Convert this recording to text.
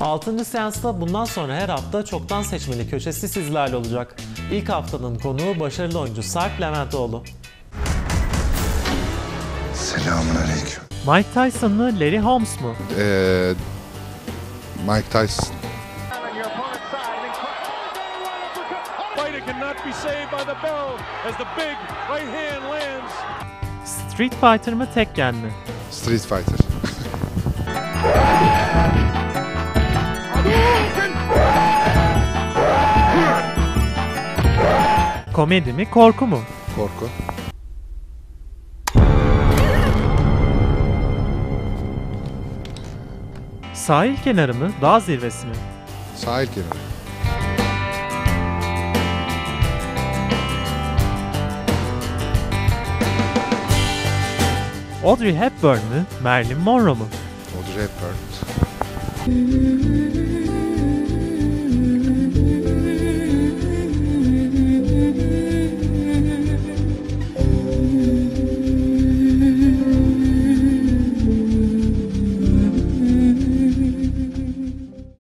6. seansta bundan sonra her hafta çoktan seçmeli köşesi sizlerle olacak. İlk haftanın konuğu başarılı oyuncu Sarp Levendoğlu. Selamünaleyküm. Mike Tyson mı, Larry Holmes mu? Mike Tyson. Street Fighter mı, Tekken mi? Street Fighter. Komedi mi, korku mu? Korku. Sahil kenarı mı, dağ zirvesi mi? Sahil kenarı. Audrey Hepburn mı, Marilyn Monroe mu? Audrey Hepburn.